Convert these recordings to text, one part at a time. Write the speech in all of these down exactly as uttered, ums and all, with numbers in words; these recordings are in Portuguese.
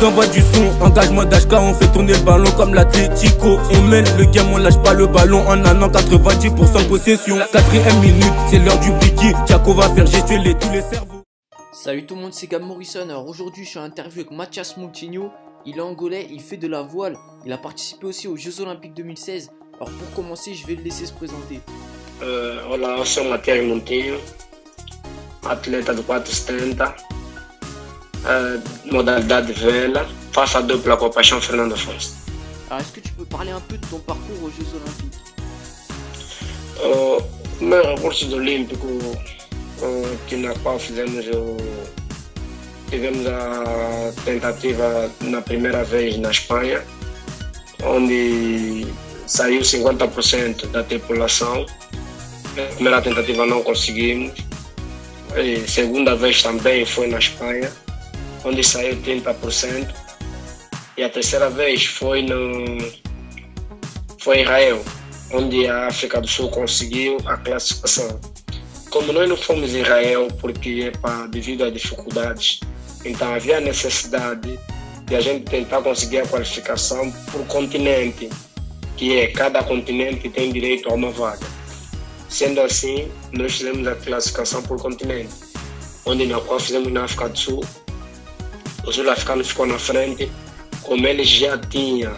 T'envoies du son, engagement d'H K, on fait tourner le ballon comme l'Atletico. On mène le game, on lâche pas le ballon en allant quatre-vingt-dix pour cent possession. Quatrième minute, c'est l'heure du Biki, Tiako va faire gestuer les, tous les cerveaux. Salut tout le monde, c'est Gab Morrison. Alors aujourd'hui je suis en interview avec Matias Montinho. Il est angolais, il fait de la voile. Il a participé aussi aux Jeux Olympiques deux mille seize. Alors pour commencer, je vais le laisser se présenter. Euh, olá, eu sou Matias Montinho, atleta de quatro setenta, uh, modalidade vela, faço a dupla com a Paixão Fernanda Faust. Ah, est-ce que tu peux parler un peu de ton parcours aux Jeux Olympiques? O meu recurso olímpico, uh, que na qual fizemos o, tivemos a tentativa na primeira vez na Espanha, onde saiu cinquenta por cento da tripulação. A primeira tentativa não conseguimos. E segunda vez também foi na Espanha, onde saiu trinta por cento. E a terceira vez foi no foi em Israel, onde a África do Sul conseguiu a classificação. Como nós não fomos em Israel porque epa, devido às dificuldades, então havia necessidade de a gente tentar conseguir a qualificação por continente, que é cada continente tem direito a uma vaga. Sendo assim, nós fizemos a classificação por continente, onde na qual fizemos na África do Sul. O sul-africano ficou na frente, como ele já tinha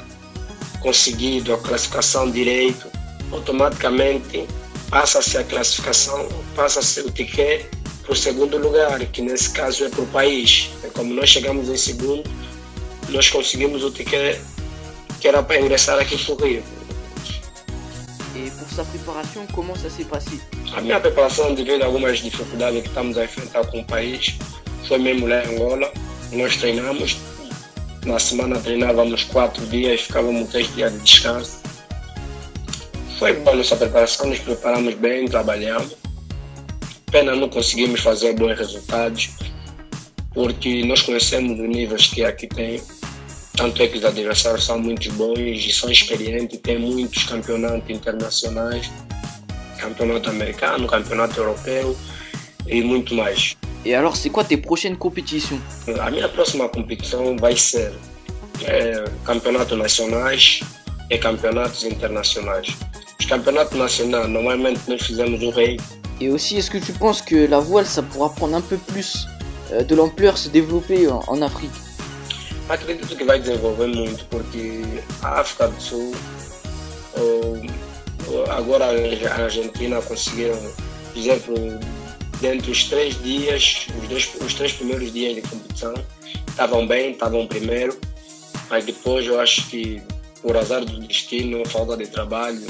conseguido a classificação direito, automaticamente passa-se a classificação, passa-se o ticket para o segundo lugar, que nesse caso é para o país. Como nós chegamos em segundo, nós conseguimos o ticket que era para ingressar aqui para o Rio. Et pour sa préparation, comment ça s'est passé? A minha preparação, devido a algumas dificuldades que estamos a enfrentar com o país, foi mesmo lá em Angola. Nós treinamos, na semana treinávamos quatro dias, ficávamos três dias de descanso. Foi boa a nossa preparação, nos preparamos bem, trabalhamos. Pena não conseguimos fazer bons resultados, porque nós conhecemos os níveis que aqui tem. Tanto é que os adversários são muito bons e são experientes, tem muitos campeonatos internacionais, campeonato americano, campeonato europeu e muito mais. E alors, c'est quoi tes prochaines competitions? A minha próxima competição vai ser é, campeonatos nacionais e campeonatos internacionais. Os campeonatos nacionais, normalmente nós fizemos o rei. E aussi, est-ce que tu penses que la voile, ça pourra prendre un peu plus euh, de l'ampleur, se développer en, en Afrique? Acredito que vai desenvolver muito, porque a África do Sul, agora a Argentina conseguiram, por exemplo, dentro dos três dias, os, dois, os três primeiros dias de competição, estavam bem, estavam primeiro, mas depois eu acho que por azar do destino, falta de trabalho,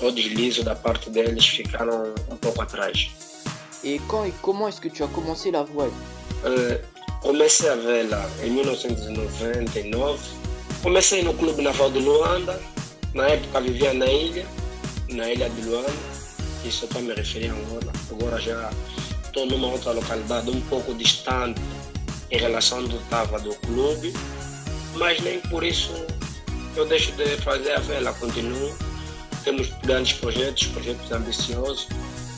ou deslizo da parte deles, ficaram um pouco atrás. E quando e como é que tu a comecei a voar? Uh, Comecei a vela em mil novecentos e noventa e nove, comecei no Clube Naval de Luanda, na época vivia na ilha, na ilha de Luanda, isso só me referi a Angola, agora já estou numa outra localidade um pouco distante em relação ao que estava do clube, mas nem por isso eu deixo de fazer a vela, continuo, temos grandes projetos, projetos ambiciosos.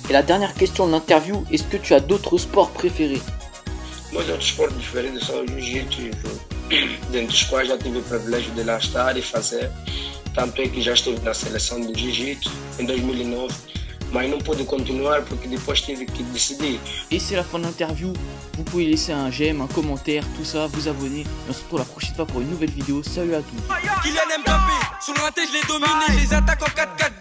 E a dernière question de l'interview, est-ce que tu as d'autres sports préférés? Meus outros esportes diferentes são o jiu-jitsu e o judo, dentre os quais já tive o privilégio de lá estar e fazer, tanto é que já estive na seleção do jiu-jitsu em dois mil e nove, mas não pude continuar porque depois tive que decidir. E c'est la fin de l'interview, vous pouvez laisser un j'aime, un commentaire, tout ça, vous abonner, et on se retrouve la prochaine fois pour une nouvelle vidéo, salut à tous. Kylian Mbappé, sur le raté je les domine et je les attaque en quatre-quatre.